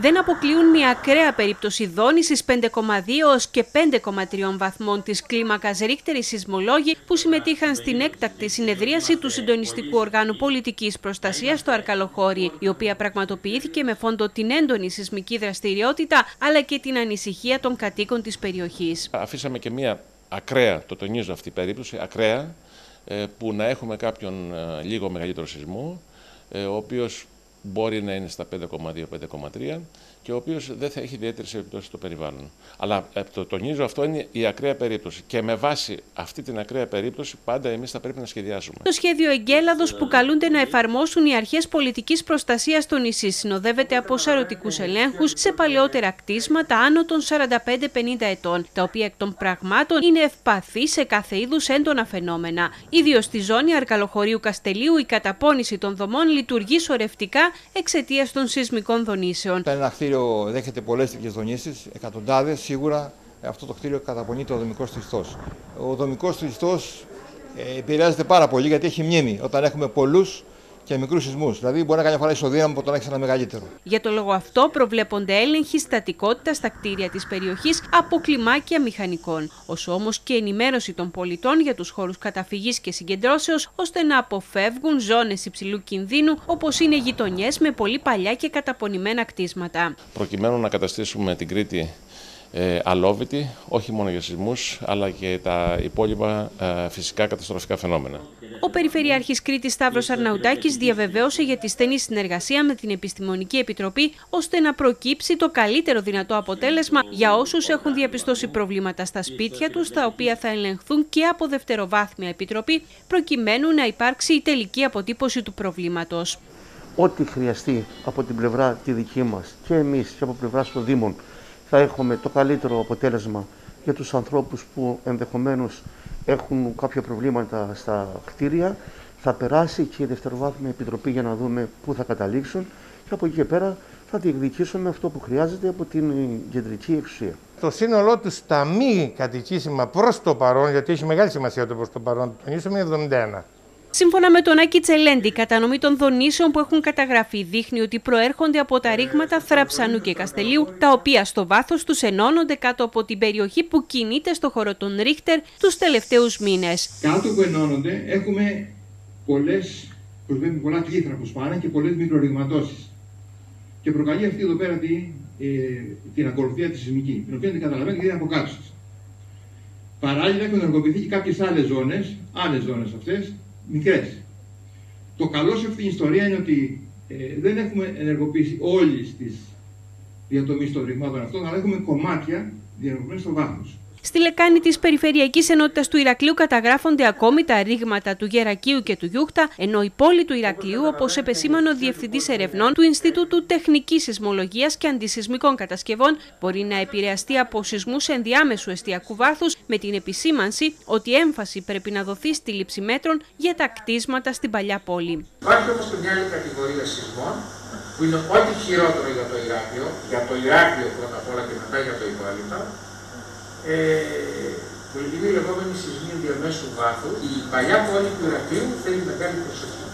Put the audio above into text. δεν αποκλείουν μια ακραία περίπτωση δόνησης 5,2 έως και 5,3 βαθμών της κλίμακας Ρίχτερ οι σεισμολόγοι που συμμετείχαν στην έκτακτη συνεδρίαση του Συντονιστικού Οργάνου Πολιτικής Προστασίας στο Αρκαλοχώρι, η οποία πραγματοποιήθηκε με φόντο την έντονη σεισμική δραστηριότητα αλλά και την ανησυχία των κατοίκων της περιοχής. Αφήσαμε και μια ακραία, το τονίζω αυτή η περίπτωση, ακραία, που να έχουμε κάποιον λίγο μεγαλύτερο σεισμό, ο οποίος μπορεί να είναι στα 5,2-5,3 και ο οποίος δεν θα έχει ιδιαίτερες επιπτώσεις στο περιβάλλον. Αλλά το τονίζω, αυτό είναι η ακραία περίπτωση και με βάση αυτή την ακραία περίπτωση πάντα εμείς θα πρέπει να σχεδιάσουμε. Το σχέδιο Εγκέλαδος που καλούνται να εφαρμόσουν οι αρχές πολιτικής προστασίας στο νησί συνοδεύεται από σαρωτικούς ελέγχους σε παλαιότερα κτίσματα άνω των 45-50 ετών, τα οποία εκ των πραγμάτων είναι ευπαθή σε κάθε είδους έντονα φαινόμενα. Ίδιο στη ζώνη Αρκαλοχωρίου Καστελείου η καταπώνηση των δομών λειτουργεί σορευτικά εξαιτίας των σεισμικών δονήσεων. Ένα κτίριο δέχεται πολλές τέτοιες δονήσεις, εκατοντάδες σίγουρα. Αυτό το κτίριο καταπονείται ο δομικός του ιστός. Ο δομικός του ιστός επηρεάζεται πάρα πολύ γιατί έχει μνήμη όταν έχουμε πολλούς και μικρούς σεισμούς. Δηλαδή, μπορεί να κάνει φορά ισοδύναμο που τον έχει ένα μεγαλύτερο. Για το λόγο αυτό, προβλέπονται έλεγχοι στατικότητα στα κτίρια της περιοχής από κλιμάκια μηχανικών. Όσο όμως και ενημέρωση των πολιτών για τους χώρους καταφυγής και συγκεντρώσεως, ώστε να αποφεύγουν ζώνες υψηλού κινδύνου, όπως είναι γειτονιές με πολύ παλιά και καταπονημένα κτίσματα. Προκειμένου να καταστήσουμε την Κρήτη αλόβητη, όχι μόνο για σεισμούς, αλλά και τα υπόλοιπα φυσικά καταστροφικά φαινόμενα. Ο Περιφερειάρχης Κρήτης Σταύρος Αρναουτάκης διαβεβαίωσε για τη στενή συνεργασία με την Επιστημονική Επιτροπή ώστε να προκύψει το καλύτερο δυνατό αποτέλεσμα για όσους έχουν διαπιστώσει προβλήματα στα σπίτια τους, τα οποία θα ελεγχθούν και από δευτεροβάθμια επιτροπή προκειμένου να υπάρξει η τελική αποτύπωση του προβλήματος. Ό,τι χρειαστεί από την πλευρά τη δική μας και εμείς και από πλευρά των Δήμων θα έχουμε το καλύτερο αποτέλεσμα για τους ανθρώπους που ενδεχομένως έχουν κάποια προβλήματα στα κτίρια. Θα περάσει και η δευτεροβάθμια επιτροπή για να δούμε πού θα καταλήξουν και από εκεί και πέρα θα διεκδικήσουμε αυτό που χρειάζεται από την κεντρική εξουσία. Το σύνολό του τα μη κατοικήσιμα προς το παρόν, γιατί έχει μεγάλη σημασία το προς το παρόν, τονίσουμε 71. Σύμφωνα με τον Άκη Τσελέντη, η κατανομή των δονήσεων που έχουν καταγραφεί δείχνει ότι προέρχονται από τα ρήγματα Θραψανού και Καστελείου, τα οποία στο βάθος τους ενώνονται κάτω από την περιοχή που κινείται στο χώρο των Ρίχτερ τους τελευταίους μήνες. Κάτω που ενώνονται έχουμε πολλά πλήθρα που σπάνε και πολλές μικρορυγματώσεις. Και προκαλεί αυτή εδώ πέρα την ακολουθία τη σεισμική, την οποία δεν καταλαβαίνει γιατί είναι από κάτω σας. Παράλληλα έχουν ενεργοποιηθεί και κάποιες άλλες ζώνες αυτές. Μικρές. Το καλό σε αυτήν την ιστορία είναι ότι δεν έχουμε ενεργοποιήσει όλες τις διατομής των ρηγμάτων αυτών, αλλά έχουμε κομμάτια διανομένα στο βάθος. Στη λεκάνη της Περιφερειακής Ενότητας του Ηρακλείου καταγράφονται ακόμη τα ρήγματα του Γερακείου και του Γιούχτα, ενώ η πόλη του Ηρακλείου, όπως επεσήμανε ο Διευθυντής Ερευνών του Ινστιτούτου Τεχνικής Σεισμολογίας και Αντισυσμικών Κατασκευών, μπορεί να επηρεαστεί από σεισμούς ενδιάμεσου εστιακού βάθους, με την επισήμανση ότι έμφαση πρέπει να δοθεί στη λήψη μέτρων για τα κτίσματα στην παλιά πόλη. Υπάρχει όμως και μια άλλη κατηγορία σεισμών, που είναι ό,τι χειρότερο για το Ηράκλειο πρώτα απ' όλα και μετά για το υπόλοιπο. Λειτουργεί οι λεγόμενοι σεισμοί διαμέσου βάθου. Η παλιά πόλη του Ηρακλείου θέλει μεγάλη προσοχή.